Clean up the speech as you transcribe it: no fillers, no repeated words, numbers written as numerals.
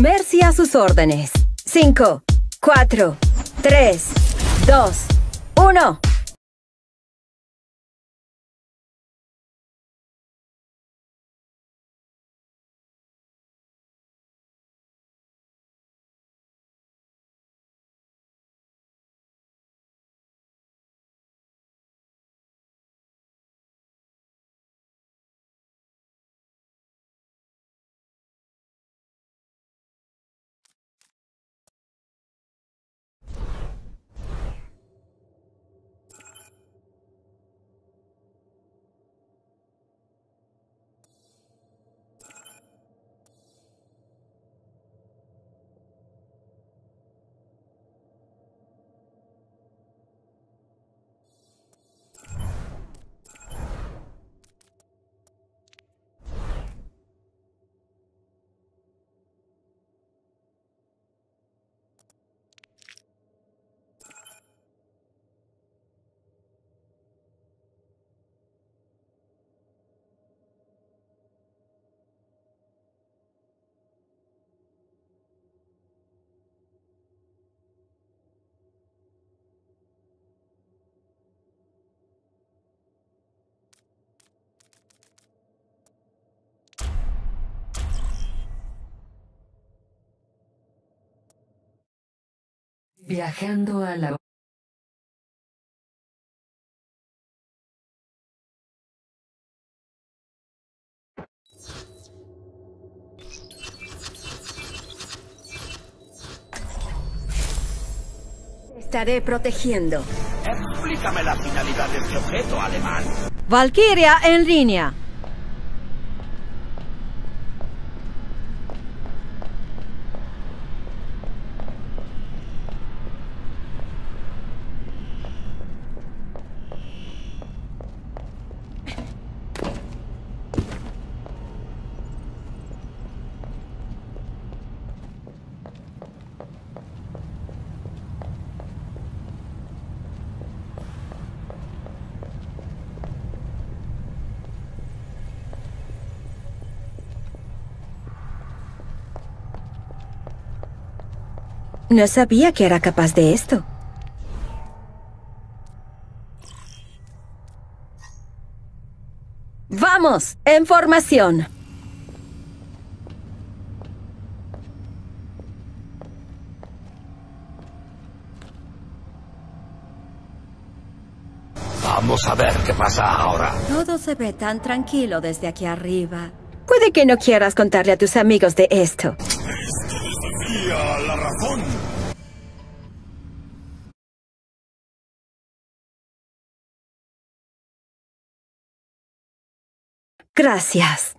Mercy a sus órdenes. 5, 4, 3, 2, 1. Viajando a la... Estaré protegiendo. Explícame la finalidad de este objeto, alemán. Valkyria en línea. No sabía que era capaz de esto. ¡Vamos! ¡En formación! Vamos a ver qué pasa ahora. Todo se ve tan tranquilo desde aquí arriba. Puede que no quieras contarle a tus amigos de esto. A la razón. Gracias.